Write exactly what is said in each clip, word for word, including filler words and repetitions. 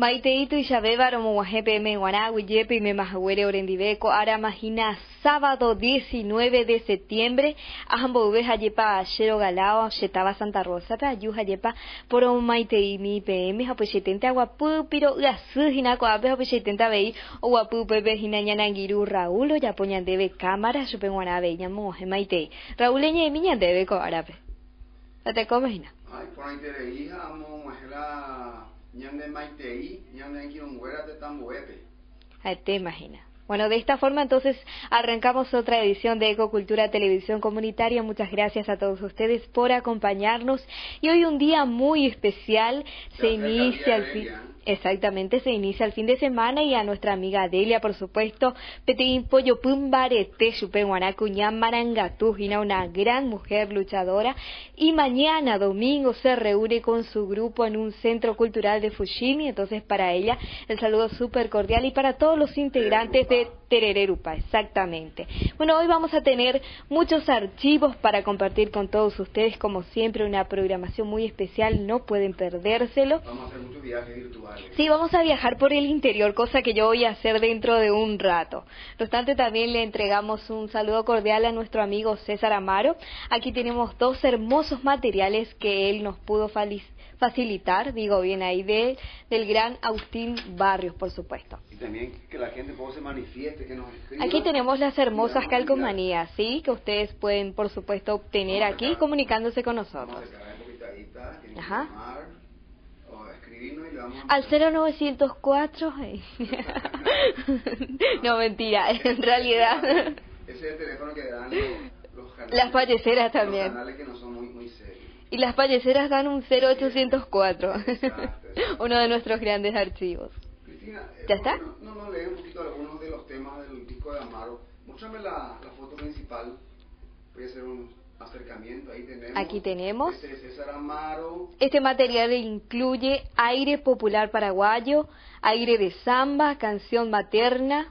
Maiteitu y Yabébaro, Moguajepe, Meguaná, Huyepe, Memajaguere, Orendibeco, Aramajina, sábado diecinueve de septiembre, Ajambobes, Ayepa, Ayero Galao, Chetaba Santa Rosa, Payú, Ayepa, Poro Maiteimi, P M, Japochetente, Aguapú, Piro, Gasujina, Coape, Japochetente, Abey, Oguapú, Pepe, Jinañananguirú, Raúl, Oyapoñandebe, Cámara, Chupenguaná, Beña, Moje, Maitei, Raúl, Eñe, Miñandebe, Coarape. ¿Te comes, Jina? Ay, por ahí te reija, Moguajela. Te imaginas. Bueno, de esta forma entonces arrancamos otra edición de Ecocultura Televisión Comunitaria. Muchas gracias a todos ustedes por acompañarnos. Y hoy un día muy especial. Se inicia el fin... Exactamente, se inicia el fin de semana y a nuestra amiga Adelia, por supuesto, Petín Pollo Pumbarete, Chupenguanacuñán, Marangatujina, una gran mujer luchadora. Y mañana, domingo, se reúne con su grupo en un centro cultural de Fushimi. Entonces, para ella, el saludo súper cordial y para todos los integrantes de Terererupa, exactamente. Bueno, hoy vamos a tener muchos archivos para compartir con todos ustedes, como siempre, una programación muy especial, no pueden perdérselo. Vamos a hacer muchos viajes virtuales. Sí, vamos a viajar por el interior, cosa que yo voy a hacer dentro de un rato. No obstante, también le entregamos un saludo cordial a nuestro amigo César Amaro. Aquí tenemos dos hermosos materiales que él nos pudo facilitar, digo bien ahí, de, del gran Agustín Barrios, por supuesto. Y también que la gente pueda se manifieste, que nos escriba. Aquí tenemos las hermosas calcomanías, ¿sí? Que ustedes pueden, por supuesto, obtener aquí comunicándose con nosotros. Ajá. Al cero novecientos cuatro. No, mentira, en realidad. Ese es el teléfono que dan los, los canales. Las payeceras también. Los canales que no son muy, muy serios. Y las payeceras dan un cero ochocientos cuatro. Exacto, exacto. Uno de nuestros grandes archivos. Cristina, eh, ¿ya está? No, no, no, lee un poquito algunos de los temas del disco de Amaro. Muéstrame la, la foto principal. Voy a hacer un acercamiento. Ahí tenemos. Aquí tenemos. Este es César Amaro. Este material incluye aire popular paraguayo, aire de samba, canción materna,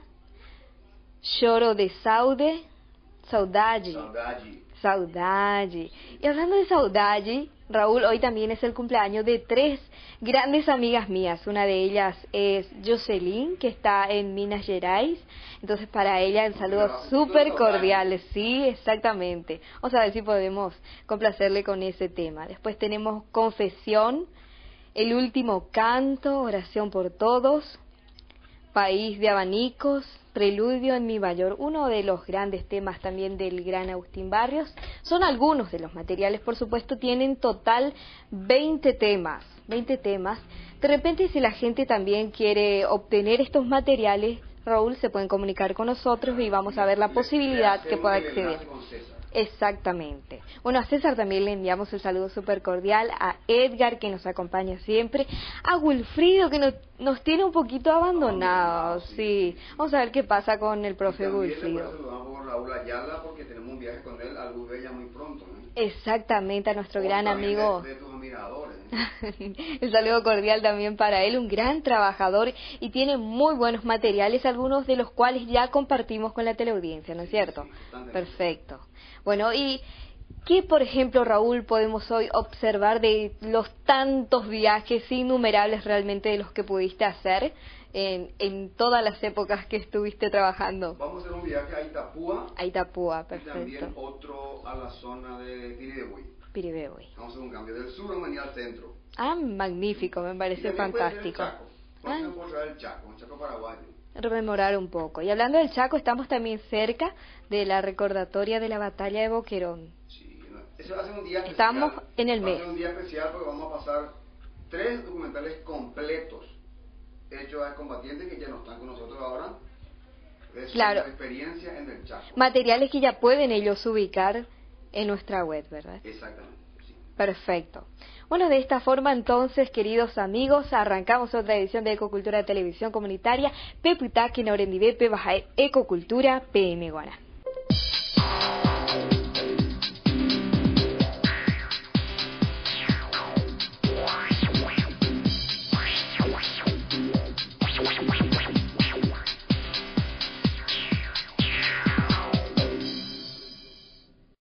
lloro de saude, saudade. Saudade. Saudade. Y hablando de saudade, Raúl, hoy también es el cumpleaños de tres grandes amigas mías. Una de ellas es Jocelyn, que está en Minas Gerais. Entonces, para ella, el saludo súper cordial. Sí, exactamente. Vamos a ver si podemos complacerle con ese tema. Después tenemos Confesión, El Último Canto, Oración por Todos, País de Abanicos, Preludio en mi Mayor, uno de los grandes temas también del gran Agustín Barrios. Son algunos de los materiales, por supuesto, tienen total veinte temas, veinte temas. De repente, si la gente también quiere obtener estos materiales, Raúl, se pueden comunicar con nosotros y vamos a ver la posibilidad que pueda acceder. Exactamente. Bueno, a César también le enviamos el saludo súper cordial, a Edgar, que nos acompaña siempre, a Wilfrido, que nos, nos tiene un poquito abandonados. Oh, sí. Sí, vamos a ver qué pasa con el profe Wilfrido. Saludamos a Raúl Ayala porque tenemos un viaje con él a Luzbella muy pronto, ¿no? Exactamente, a nuestro o gran amigo. De, de tus admiradores, ¿eh? El saludo cordial también para él, un gran trabajador y tiene muy buenos materiales, algunos de los cuales ya compartimos con la teleaudiencia, ¿no es sí, cierto? Sí, perfecto. Bueno, y ¿qué, por ejemplo, Raúl, podemos hoy observar de los tantos viajes innumerables realmente de los que pudiste hacer en, en todas las épocas que estuviste trabajando? Vamos a hacer un viaje a Itapúa. A Itapúa, perfecto. Y también otro a la zona de Tire de Buey. Tire de Buey. Vamos a hacer un cambio del sur a venir al centro. Ah, magnífico, me parece fantástico. Vamos a encontrar el Chaco, el Chaco paraguayo. Rememorar un poco. Y hablando del Chaco, estamos también cerca de la recordatoria de la batalla de Boquerón. Sí, eso va a ser un día especial. Estamos en el mes. Va a ser un día especial porque vamos a pasar tres documentales completos hechos a combatientes que ya no están con nosotros ahora. Es claro. Experiencia en el Chaco. Materiales que ya pueden ellos ubicar en nuestra web, ¿verdad? Exactamente. Sí. Perfecto. Bueno, de esta forma entonces, queridos amigos, arrancamos otra edición de Ecocultura de Televisión Comunitaria. Peputá, que Norendibe, Pebajae, Ecocultura, P M Guaná.